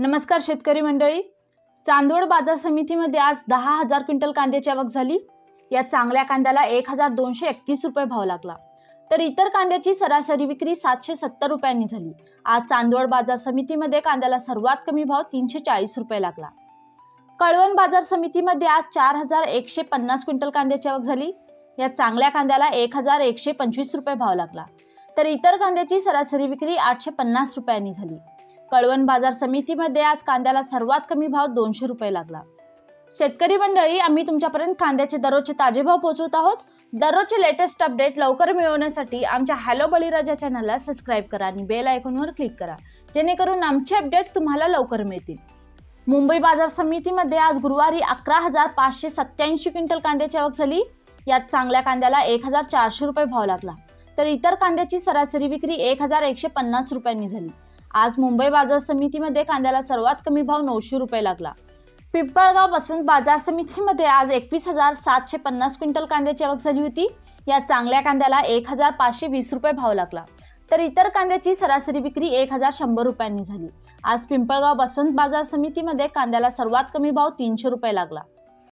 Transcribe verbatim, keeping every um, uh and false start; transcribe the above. नमस्कार शेतकरी मंडळी। चांदवड बाजार समितीमध्ये आज दहा हजार क्विंटल कांद्याची आवक झाली। या चांगल्या कांद्याला एक हजार दोनशे एकतीस रुपये भाव लागला, तर इतर कांद्याची सरासरी विक्री सातशे सत्तर रुपयांनी झाली। आज चांदवड बाजार समितीमध्ये कांद्याला सर्वात कमी भाव तीनशे चाळीस रुपये लागला। कळवण बाजार समितीमध्ये आज चार हजार एकशे पन्नास क्विंटल कांद्याची आवक झाली। या चांगल्या कांद्याला एक हजार एकशे पंचवीस रुपये भाव लागला, तर इतर कांद्याची सरासरी विक्री आठशे पन्नास रुपयांनी झाली। कळवण बाजार समितीमध्ये आज कांद्याला सर्वात कमी भाव दोनशे रुपये लागला। शेतकरी मंडळी, आम्ही तुमच्यापर्यंत कांद्याचे दररोजचे ताजे भाव पोहोचवत आहोत। दररोजचे लेटेस्ट अपडेट लवकर मिळवण्यासाठी आमच्या हॅलो बळीराजा चॅनलला सबस्क्राईब करा आणि बेल आयकॉनवर क्लिक करा, जेणेकरून आमचे अपडेट तुम्हाला लवकर मिळतील। मुंबई बाजार समितीमध्ये आज गुरुवारी अकरा हजार पाचशे सत्याऐंशी क्विंटल कांद्याची आवक झाली। यात चांगल्या कांद्याला एक हजार चारशे रुपये भाव लागला, तर इतर कांद्याची सरासरी विक्री एक हजार एकशे पन्नास रुपयांनी झाली। आज मुंबई बाजार समितीमध्ये कांद्याला सर्वात कमी भाव नऊशे रुपये लागला। पिंपळगाव बसवंत बाजार समितीमध्ये आज एकवीस हजार सातशे पन्नास क्विंटल कांद्याची आवक झाली होती। या चांगल्या कांद्याला एक हजार पाचशे वीस रुपये भाव लागला, तर इतर कांद्याची सरासरी विक्री एक हजार शंभर रुपयांनी झाली। आज पिंपळगाव बसवंत बाजार समितीमध्ये कांद्याला सर्वात कमी भाव तीनशे रुपये लागला।